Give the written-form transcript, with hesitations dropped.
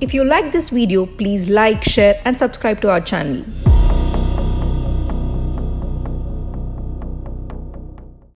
If you like this video, please like, share and subscribe to our channel.